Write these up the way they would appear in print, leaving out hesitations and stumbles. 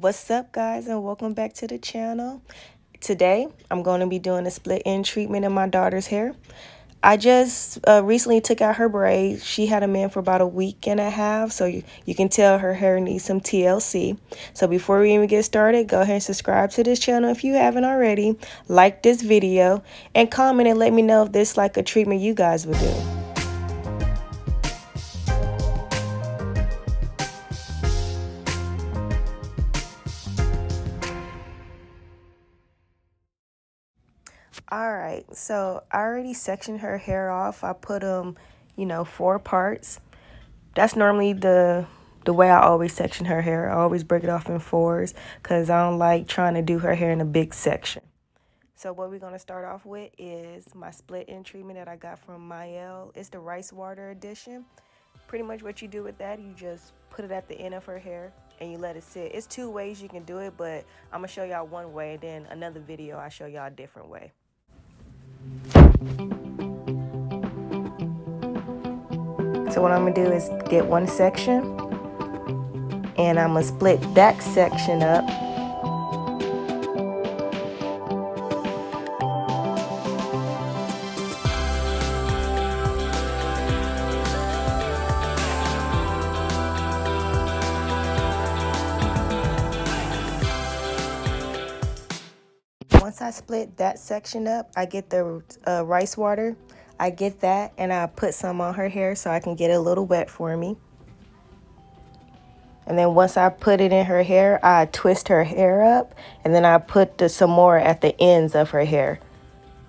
What's up, guys, and welcome back to the channel. Today I'm going to be doing a split end treatment in my daughter's hair. I just recently took out her braids. She had them in for about a week and a half, so you can tell her hair needs some TLC. So before we even get started, go ahead and subscribe to this channel if you haven't already, like this video, and comment and let me know if this is like a treatment you guys would do. Alright, so I already sectioned her hair off. I put four parts. That's normally the way I always section her hair. I always break it off in fours because I don't like trying to do her hair in a big section. So what we're going to start off with is my split end treatment that I got from Mielle. It's the rice water edition. Pretty much what you do with that, you just put it at the end of her hair and you let it sit. It's two ways you can do it, but I'm going to show y'all one way, and then another video I'll show y'all a different way. So what I'm going to do is get one section and I'm going to split that section up. Once I split that section up, I get the rice water. I get that and I put some on her hair so I can get it a little wet for me. And then once I put it in her hair, I twist her hair up, and then I put some more at the ends of her hair.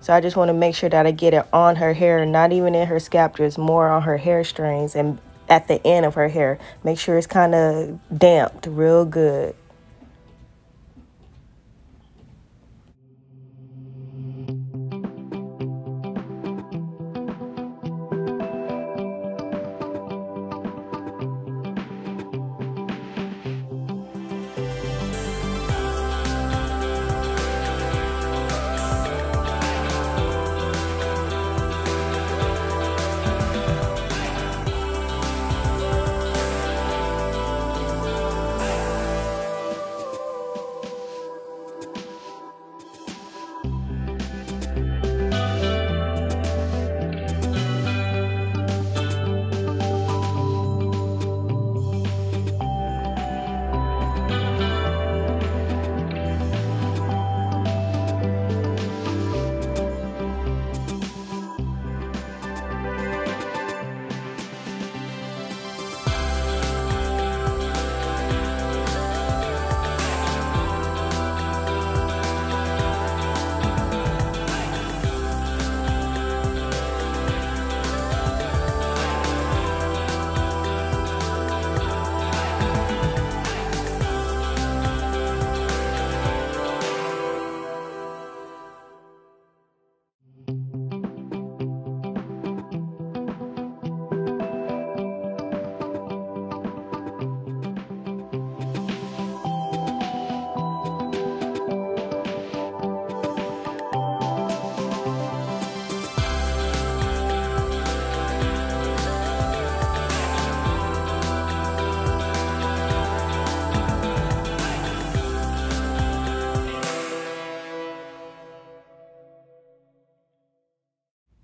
So I just want to make sure that I get it on her hair, not even in her scalp, just more on her hair strings and at the end of her hair. Make sure it's kind of damped real good.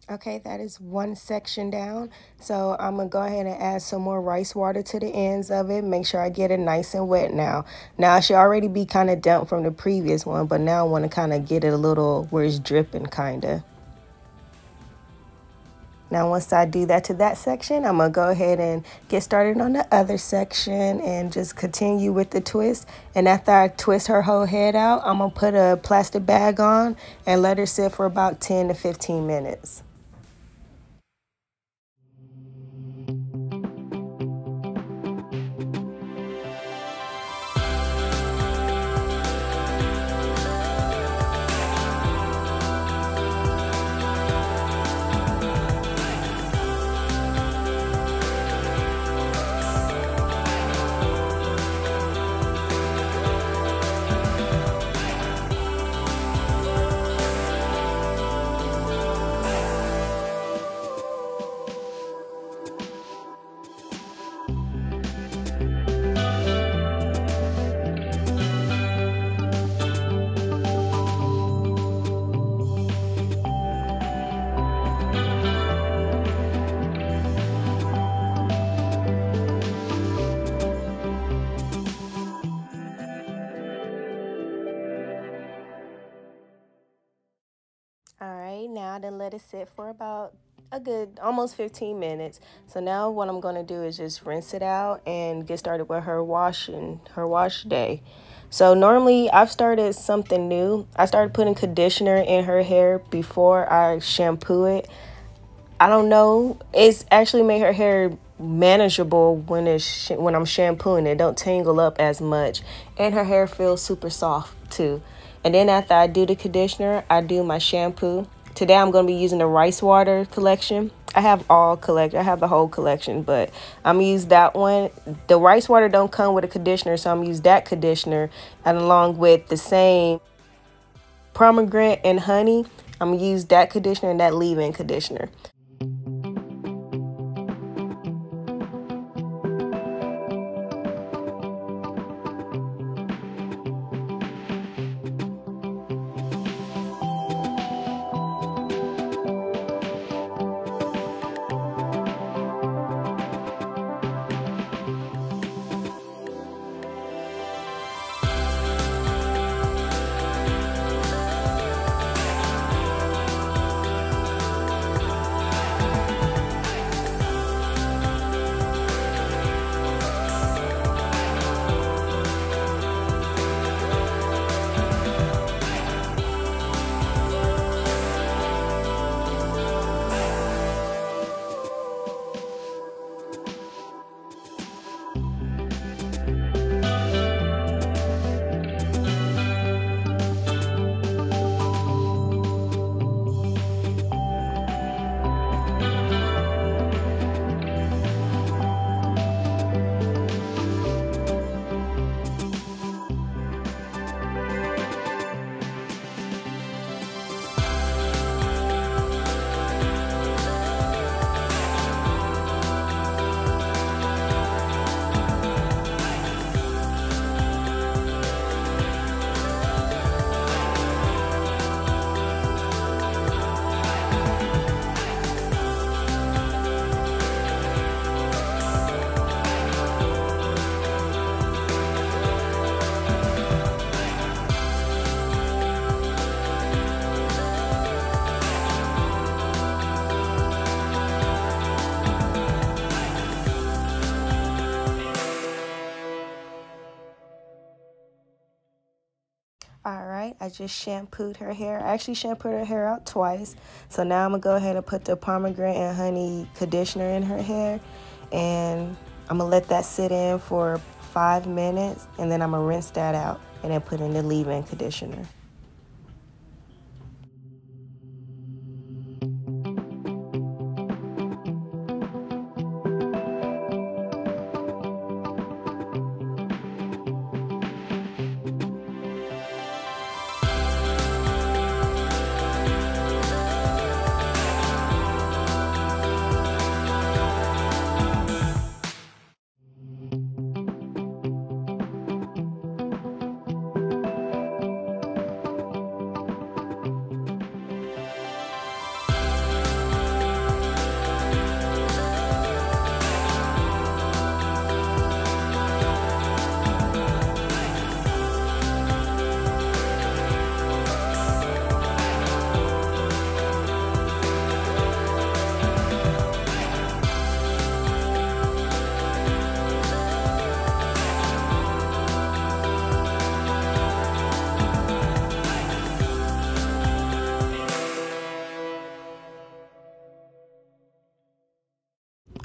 Okay, that is one section down. So I'm going to go ahead and add some more rice water to the ends of it. Make sure I get it nice and wet now. Now, it should already be kind of damp from the previous one, but now I want to kind of get it a little where it's dripping, kind of. Now, once I do that to that section, I'm going to go ahead and get started on the other section and just continue with the twist. And after I twist her whole head out, I'm going to put a plastic bag on and let her sit for about 10 to 15 minutes. right now. Then let it sit for about a good almost 15 minutes. So now what I'm going to do is just rinse it out and get started with her wash day. So normally I've started something new. I started putting conditioner in her hair before I shampoo it. I don't know, it's actually made her hair manageable when I'm shampooing it. Don't tangle up as much, and her hair feels super soft too. And then after I do the conditioner, I do my shampoo. Today I'm going to be using the rice water collection. I have the whole collection, but I'm gonna use that one. The rice water don't come with a conditioner, so I'm gonna use that conditioner, and along with the same pomegranate and honey, I'm gonna use that conditioner and that leave-in conditioner. I just shampooed her hair. I actually shampooed her hair out twice. So now I'm gonna go ahead and put the pomegranate and honey conditioner in her hair, and I'm gonna let that sit in for 5 minutes, and then I'm gonna rinse that out and then put in the leave-in conditioner.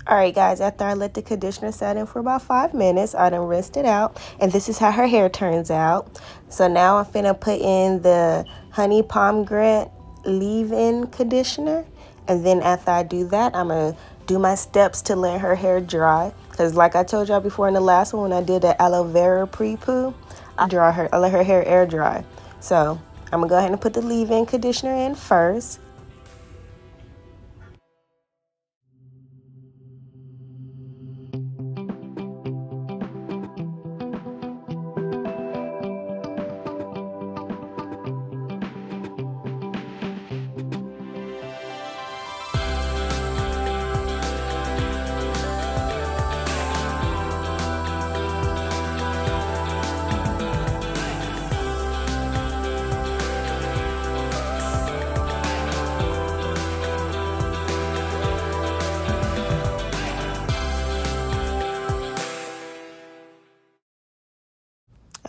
Alright guys, after I let the conditioner set in for about 5 minutes, I done rinsed it out, and this is how her hair turns out. So now I'm finna put in the honey pomegranate leave-in conditioner, and then after I do that, I'm gonna do my steps to let her hair dry, because like I told y'all before in the last one when I did the aloe vera pre-poo, I let her hair air dry. So I'm gonna go ahead and put the leave-in conditioner in first.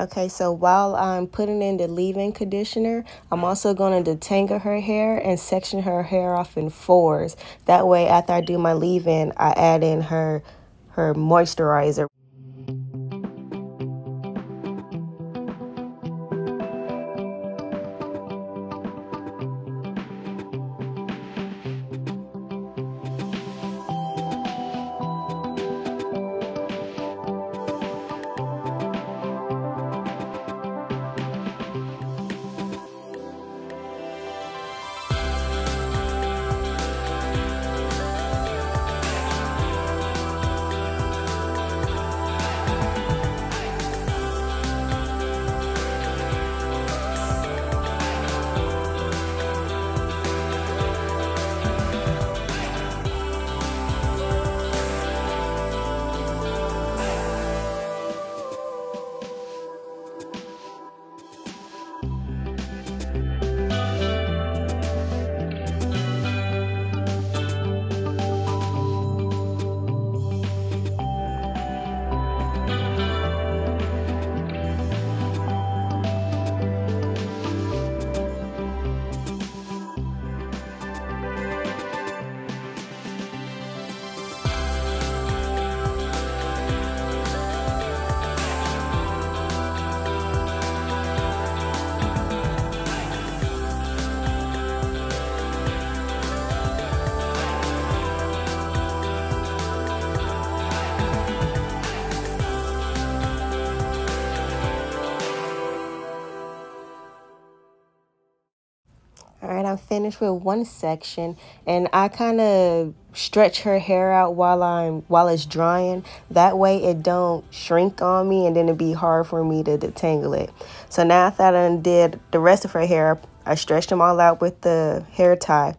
Okay, so while I'm putting in the leave-in conditioner, I'm also going to detangle her hair and section her hair off in fours. That way, after I do my leave-in, I add in her moisturizer. Alright, I'm finished with one section, and I kind of stretch her hair out while it's drying. That way it don't shrink on me, and then it'd be hard for me to detangle it. So now after I done did the rest of her hair, I stretched them all out with the hair tie.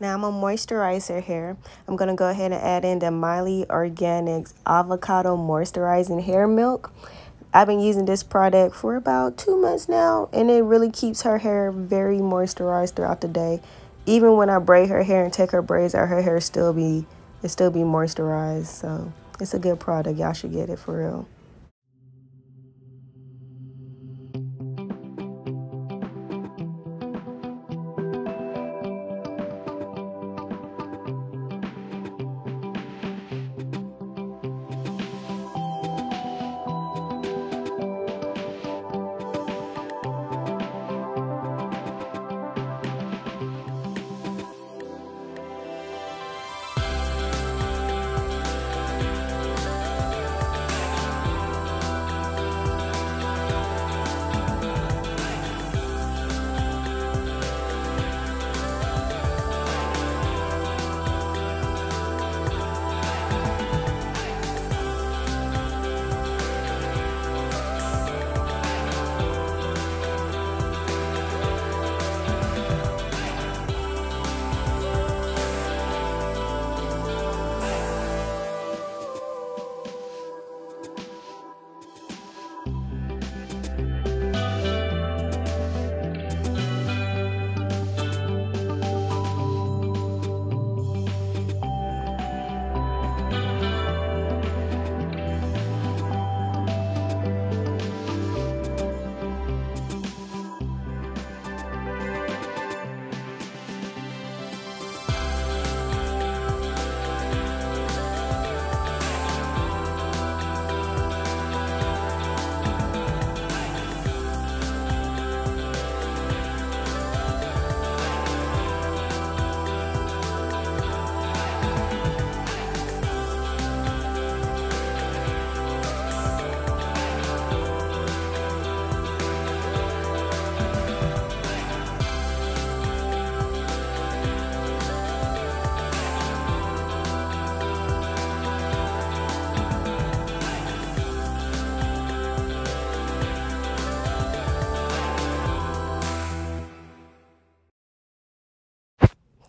Now I'm going to moisturize her hair. I'm going to go ahead and add in the Mielle Organics Avocado Moisturizing Hair Milk. I've been using this product for about 2 months now, and it really keeps her hair very moisturized throughout the day. Even when I braid her hair and take her braids out, her hair still be moisturized. So it's a good product. Y'all should get it for real.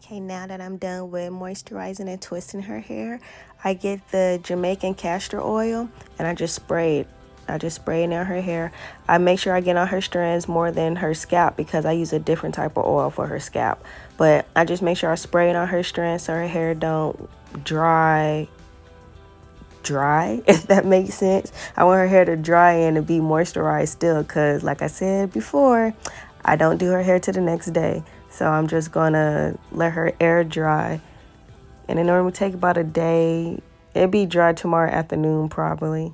Okay, now that I'm done with moisturizing and twisting her hair, I get the Jamaican castor oil and I just spray it I just spray it down her hair. I make sure I get on her strands more than her scalp because I use a different type of oil for her scalp. But I just make sure I spray it on her strands so her hair don't dry, if that makes sense. I want her hair to dry and to be moisturized still because, like I said before, I don't do her hair till the next day. So I'm just gonna let her air dry. And it normally take about a day. It'd be dry tomorrow afternoon probably.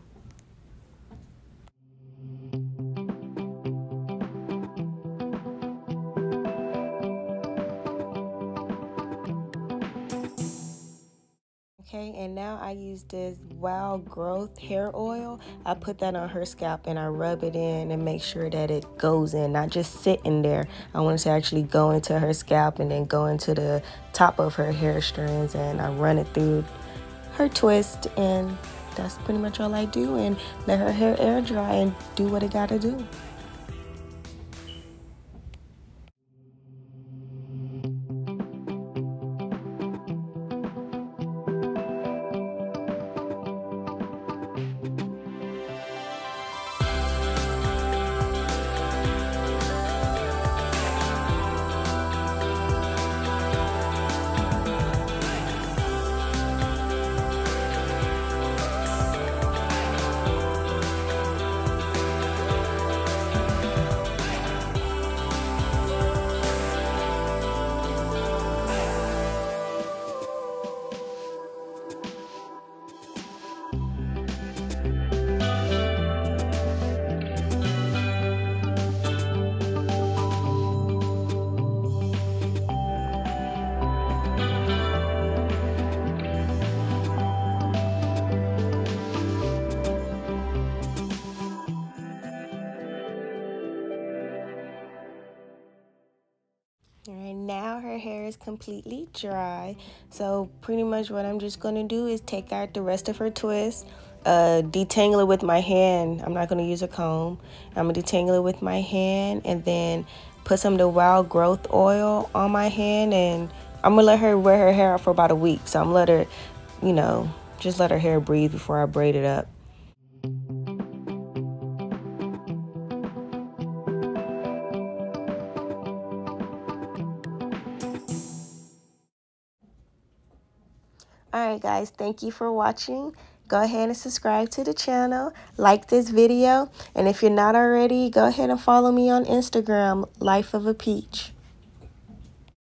Okay, and now I use this Wild Growth Hair Oil. I put that on her scalp and I rub it in and make sure that it goes in, not just sitting there. I want it to actually go into her scalp and then go into the top of her hair strands, and I run it through her twist, and that's pretty much all I do, and let her hair air dry and do what it gotta do. Alright, now her hair is completely dry, so pretty much what I'm just going to do is take out the rest of her twist, detangle it with my hand. I'm not going to use a comb. I'm going to detangle it with my hand and then put some of the Wild Growth oil on my hand, and I'm going to let her wear her hair out for about a week. So I'm let her, you know, just let her hair breathe before I braid it up. Alright guys, thank you for watching. Go ahead and subscribe to the channel, like this video, and if you're not already, go ahead and follow me on Instagram, Life of a Peach.